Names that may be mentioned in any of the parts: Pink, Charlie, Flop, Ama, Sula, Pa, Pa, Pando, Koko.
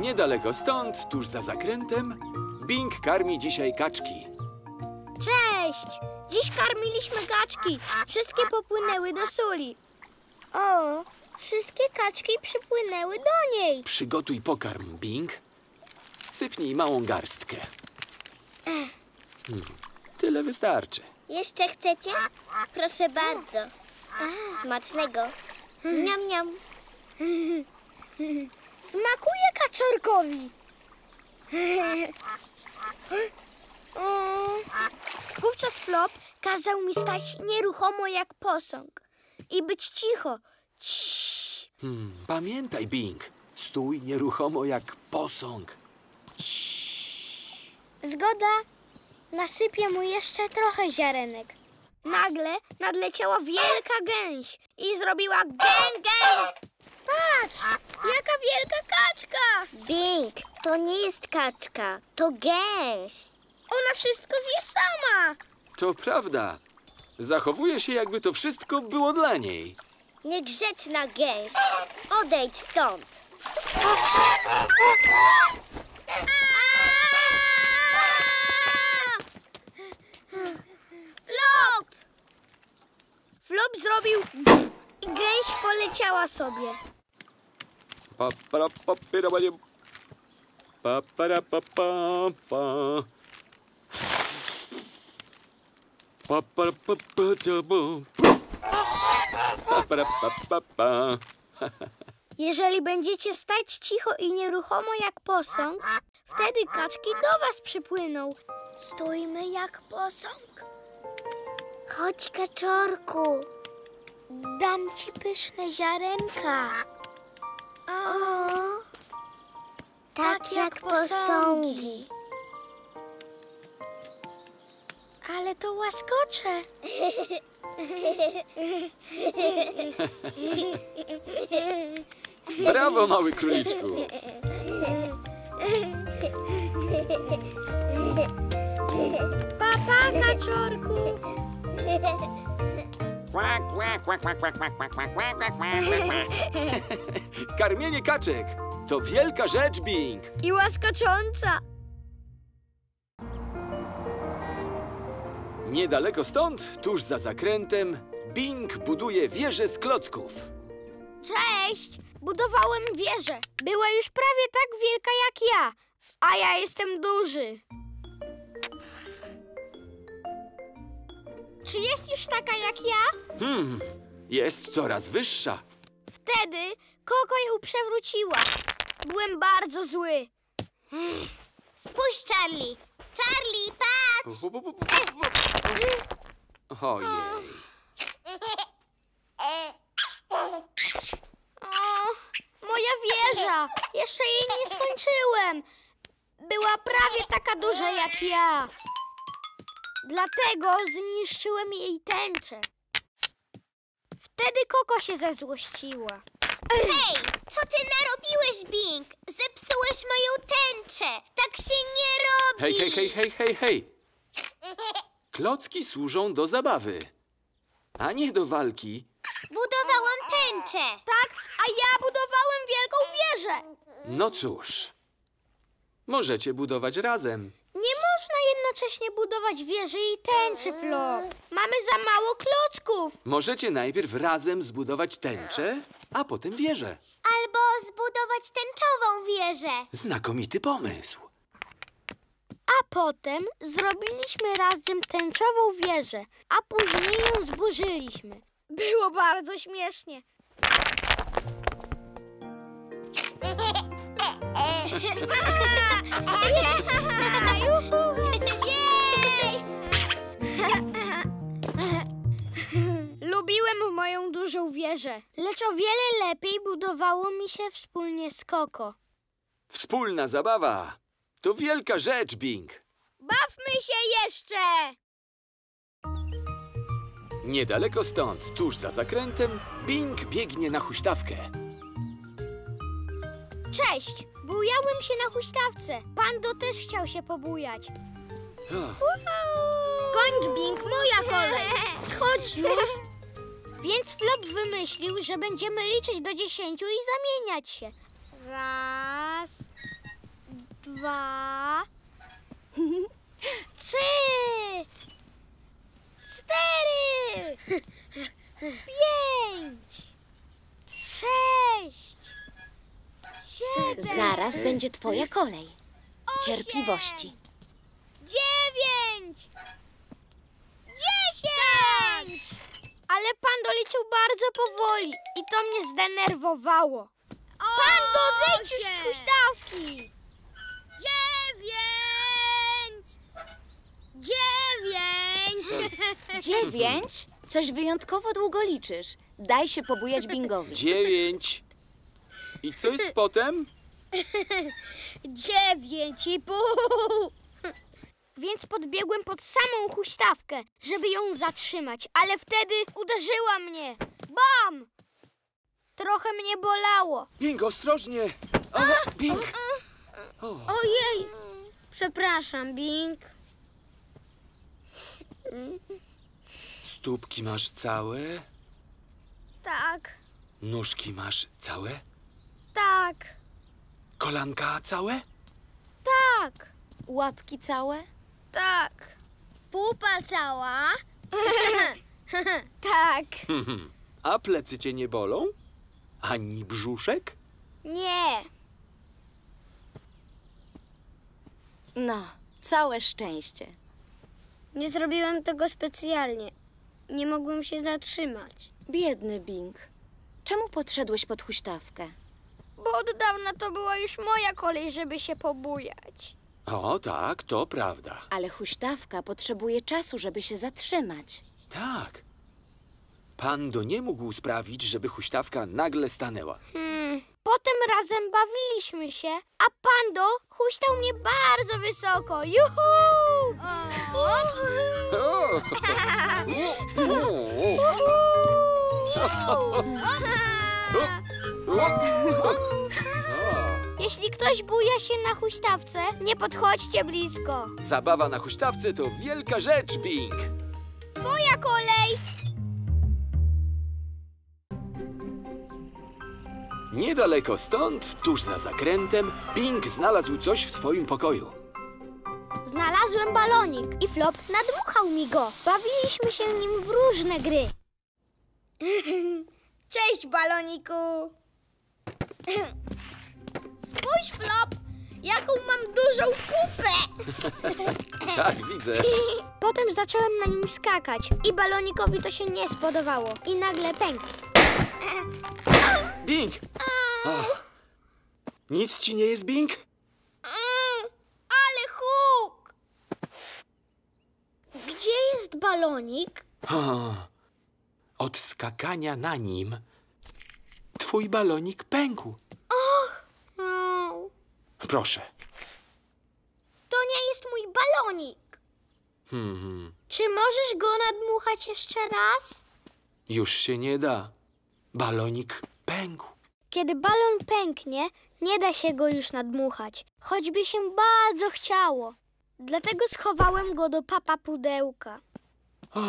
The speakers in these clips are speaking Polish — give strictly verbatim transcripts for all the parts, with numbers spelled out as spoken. Niedaleko stąd, tuż za zakrętem, Pink karmi dzisiaj kaczki. Cześć! Dziś karmiliśmy kaczki. Wszystkie popłynęły do Suli. O, wszystkie kaczki przypłynęły do niej. Przygotuj pokarm, Pink. Sypnij małą garstkę. Hmm, tyle wystarczy. Jeszcze chcecie? Proszę bardzo. Smacznego. Niam, niam. Smakuje kaczorkowi. Wówczas Flop kazał mi stać nieruchomo jak posąg i być cicho. Ciii. Hmm, pamiętaj, Pink. Stój nieruchomo jak posąg. Ciii. Zgoda. Nasypię mu jeszcze trochę ziarenek. Nagle nadleciała wielka gęś i zrobiła gęg, gęg. Patrz, jaka wielka kaczka! Pink, to nie jest kaczka, to gęś. Ona wszystko zje sama. To prawda. Zachowuje się, jakby to wszystko było dla niej. Niegrzeczna gęś. Odejdź stąd. Flop! Flop zrobił... I gęś poleciała sobie. Pa, para, pa, pira, pa, para, pa, pa, pa. Pa, para, pa, pa, pa, para, pa, pa, pa. Jeżeli będziecie stać cicho i nieruchomo jak posąg, wtedy kaczki do was przypłyną. Stójmy jak posąg. Chodź, kaczorku. Dam ci pyszne ziarenka. O, tak, tak jak posągi. Ale to łaskocze. Brawo, mały króliczku. Pa, pa, kaczorku. Karmienie kaczek to wielka rzecz, Pink. I łaskocząca. Niedaleko stąd, tuż za zakrętem, Pink buduje wieżę z klocków. Cześć! Budowałem wieżę. Była już prawie tak wielka jak ja, a ja jestem duży. Czy jest już taka jak ja? Hmm, jest coraz wyższa. Wtedy Koko ją przewróciła. Byłem bardzo zły. Spójrz, Charlie. Charlie, patrz! Ojej. O, moja wieża. Jeszcze jej nie skończyłem. Była prawie taka duża jak ja. Dlatego zniszczyłem jej tęczę. Wtedy Koko się zezłościła. Hej, co ty narobiłeś, Pink? Zepsułeś moją tęczę. Tak się nie robi. Hej, hej, hej, hej, hej, hej. Klocki służą do zabawy, a nie do walki. Budowałam tęczę. Tak, a ja budowałem wielką wieżę. No cóż, możecie budować razem. Nie można jednocześnie budować wieży i tęczy, Flop. Mamy za mało klocków. Możecie najpierw razem zbudować tęczę, a potem wieżę. Albo zbudować tęczową wieżę. Znakomity pomysł. A potem zrobiliśmy razem tęczową wieżę, a później ją zburzyliśmy. Było bardzo śmiesznie. Lubiłem moją dużą wieżę, lecz o wiele lepiej budowało mi się wspólnie z Koko. Wspólna zabawa to wielka rzecz, Pink. Bawmy się jeszcze! Niedaleko stąd, tuż za zakrętem, Pink biegnie na huśtawkę. Cześć! Bujałem się na huśtawce. Pando też chciał się pobujać. Kończ, Pink, moja kolej. Schodź już. Więc Flop wymyślił, że będziemy liczyć do dziesięciu i zamieniać się. Raz, dwa, trzy, cztery, pięć, sześć, siedem. Zaraz będzie twoja kolej. Osiem, cierpliwości. Dziewięć, dziesięć. Ale Pando leciał bardzo powoli i to mnie zdenerwowało. Pando, zejdź już z huśtawki! Dziewięć! Dziewięć! Dziewięć? Coś wyjątkowo długo liczysz. Daj się pobujać bingowi. Dziewięć. I co jest potem? Dziewięć i pół. Więc podbiegłem pod samą huśtawkę, żeby ją zatrzymać, ale wtedy uderzyła mnie. Bam! Trochę mnie bolało. Pink, ostrożnie! O, A! Pink! O. Ojej! Przepraszam, Pink. Stópki masz całe? Tak. Nóżki masz całe? Tak. Kolanka całe? Tak. Łapki całe? Tak. Pupa cała? Tak. A plecy cię nie bolą? Ani brzuszek? Nie. No, całe szczęście. Nie zrobiłem tego specjalnie. Nie mogłem się zatrzymać. Biedny Pink. Czemu podszedłeś pod huśtawkę? Bo od dawna to była już moja kolej, żeby się pobujać. O tak, to prawda. Ale huśtawka potrzebuje czasu, żeby się zatrzymać. Tak. Pando nie mógł sprawić, żeby huśtawka nagle stanęła. Hmm. Potem razem bawiliśmy się, a Pando huśtał mnie bardzo wysoko. Juhu! Jeśli ktoś buja się na huśtawce, nie podchodźcie blisko. Zabawa na huśtawce to wielka rzecz, Pink. Twoja kolej! Niedaleko stąd, tuż za zakrętem, Pink znalazł coś w swoim pokoju. Znalazłem balonik i Flop nadmuchał mi go. Bawiliśmy się nim w różne gry. Cześć, baloniku! Spójrz, Flop, jaką mam dużą kupę! Tak, widzę. Potem zacząłem na nim skakać i balonikowi to się nie spodobało. I nagle pękł. Pink! Oh. Nic ci nie jest, Pink? Mm, ale huk! Gdzie jest balonik? Oh. Od skakania na nim twój balonik pękł. Och! No. Proszę. To nie jest mój balonik. Hmm. Czy możesz go nadmuchać jeszcze raz? Już się nie da. Balonik pękł. Kiedy balon pęknie, nie da się go już nadmuchać, choćby się bardzo chciało. Dlatego schowałem go do papa pudełka. O,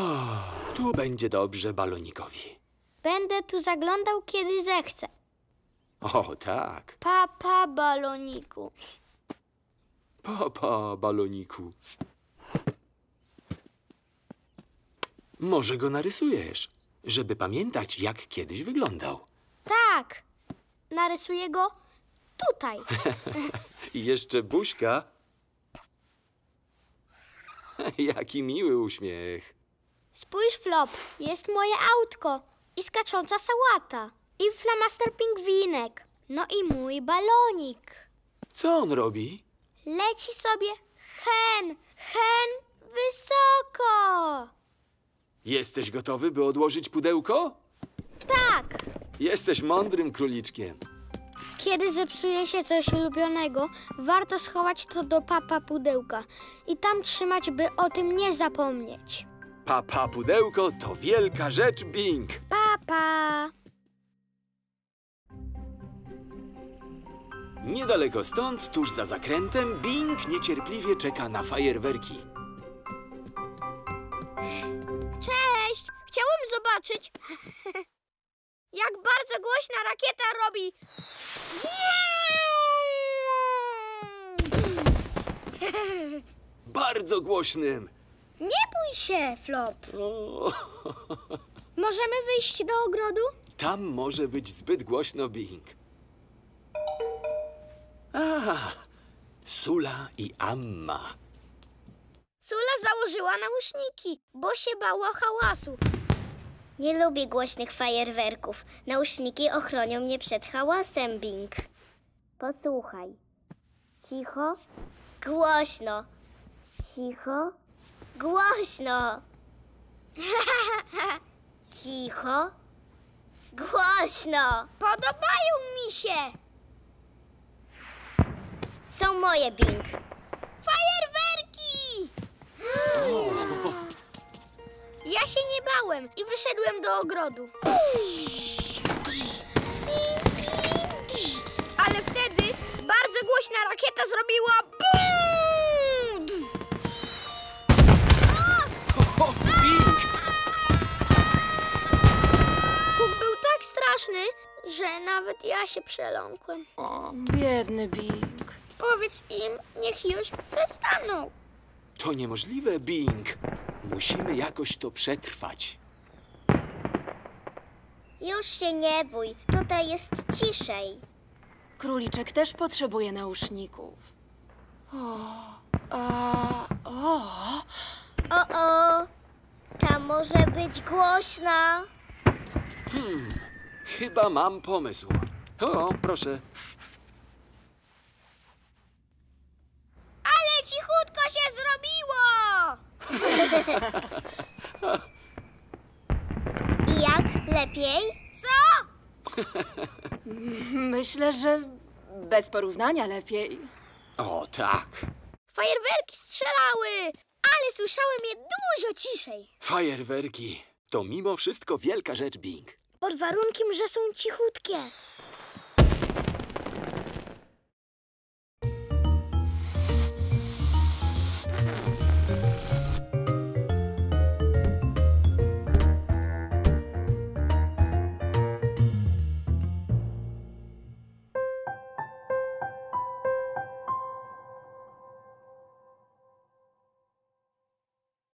tu będzie dobrze balonikowi. Będę tu zaglądał, kiedy zechcę. O, tak. Pa, pa, baloniku. Pa, pa, baloniku. Może go narysujesz, żeby pamiętać, jak kiedyś wyglądał. Tak, narysuję go tutaj. I jeszcze buźka. Jaki miły uśmiech. Spójrz, Flop, jest moje autko i skacząca sałata i flamaster pingwinek. No i mój balonik. Co on robi? Leci sobie hen, hen wysoko. Jesteś gotowy, by odłożyć pudełko? Tak. Jesteś mądrym króliczkiem. Kiedy zepsuje się coś ulubionego, warto schować to do papa pudełka i tam trzymać, by o tym nie zapomnieć. Papa pudełko to wielka rzecz, Pink. Pa, pa. Niedaleko stąd, tuż za zakrętem, Pink niecierpliwie czeka na fajerwerki. Cześć! Chciałem zobaczyć, jak bardzo głośna rakieta robi. Nie! bardzo głośnym. Nie bój się, Flop. O. Możemy wyjść do ogrodu? Tam może być zbyt głośno, Pink. A, Sula i Ama. Sula założyła nauśniki, bo się bała hałasu. Nie lubię głośnych fajerwerków. Nauśniki ochronią mnie przed hałasem, Pink. Posłuchaj. Cicho, głośno. Cicho, głośno. Cicho, głośno. Podobają mi się. Są moje, Pink. Fajerwerki! Ja się nie bałem i wyszedłem do ogrodu. Ale wtedy bardzo głośna rakieta zrobiła BUM! Huk był tak straszny, że nawet ja się przeląkłem. O, biedny Pink. Powiedz im, niech już przestaną. To niemożliwe, Pink. Musimy jakoś to przetrwać. Już się nie bój, tutaj jest ciszej. Króliczek też potrzebuje nauszników. O, a, o. O, o, ta może być głośna. Hmm, chyba mam pomysł. O, proszę. Ale cichutko się zrobiło! I jak? Lepiej? Co? Myślę, że bez porównania lepiej. O, tak. Fajerwerki strzelały, ale słyszałem je dużo ciszej. Fajerwerki to mimo wszystko wielka rzecz, Pink. Pod warunkiem, że są cichutkie.